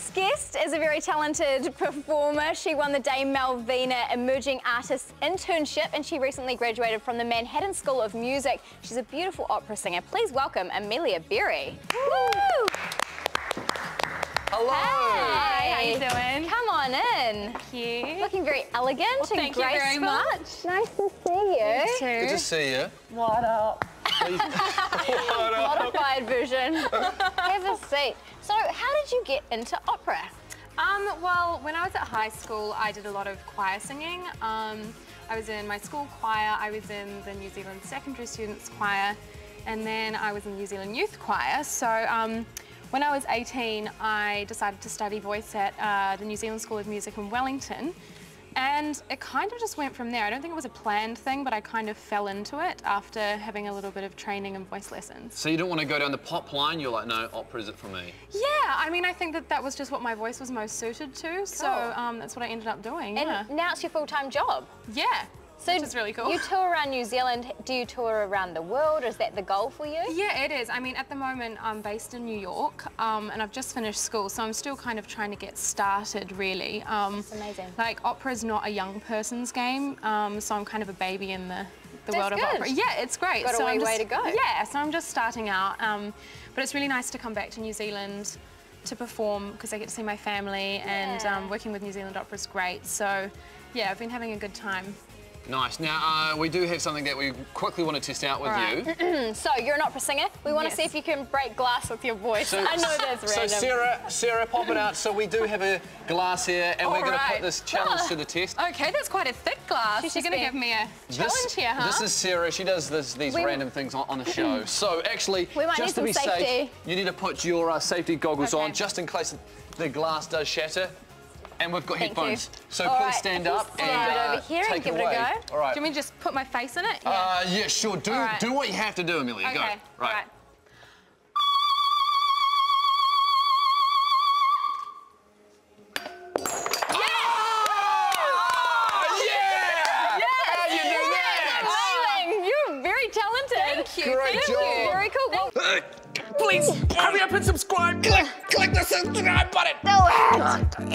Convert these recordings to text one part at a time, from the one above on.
next guest is a very talented performer. She won the Dame Malvina Emerging Artist Internship and she recently graduated from the Manhattan School of Music. She's a beautiful opera singer. Please welcome Amelia Berry. Woo! Hello! Hey. Hi, how you doing? Come on in. Thank you. Looking very elegant and graceful. Thank you very much. Nice to see you. You too. Good to see you. What up? What up? Modified version. Have a seat. So, how did you get into opera? Well, when I was at high school, I did a lot of choir singing. I was in my school choir, I was in the New Zealand Secondary Students' Choir, and then I was in the New Zealand Youth Choir. So, when I was 18, I decided to study voice at the New Zealand School of Music in Wellington. And it kind of just went from there. I don't think it was a planned thing, but I kind of fell into it after having a little bit of training and voice lessons. So you didn't want to go down the pop line? You're like, no, opera is it for me? Yeah, I mean, I think that that was just what my voice was most suited to. Cool. So that's what I ended up doing. And now it's your full-time job. Yeah. So which is really cool. You tour around New Zealand. Do you tour around the world? Is that the goal for you? Yeah, it is. I mean, at the moment, I'm based in New York, and I've just finished school, so I'm still kind of trying to get started, really. That's amazing. Like, opera's not a young person's game, so I'm kind of a baby in the world of opera. Yeah, it's great. Got a long way to go. Yeah, so I'm just starting out, but it's really nice to come back to New Zealand to perform because I get to see my family, and working with New Zealand Opera's great. So, yeah, I've been having a good time. Nice. Now, we do have something that we quickly want to test out with you. So, you're an opera singer. We want to see if you can break glass with your voice. So, I know that's random. So, Sarah, pop it out. So, we do have a glass here, and we're going to put this challenge to the test. Okay, that's quite a thick glass. She's going to give me a challenge here, huh? This is Sarah. She does these random things on the show. So, actually, just to be safe, you need to put your safety goggles on just in case the glass does shatter. And we've got headphones, so please stand up and take it away. All right. Do you want me to just put my face in it? Yeah, sure. Do what you have to do, Amelia. Okay. Go. Right. Great job. Very cool. Well, please hurry up and subscribe. Click the subscribe button. No.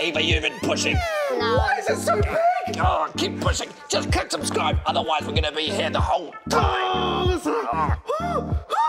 Eva, you've been pushing. No. Why is it so big? Oh, keep pushing. Just click subscribe. Otherwise, we're going to be here the whole time. Oh,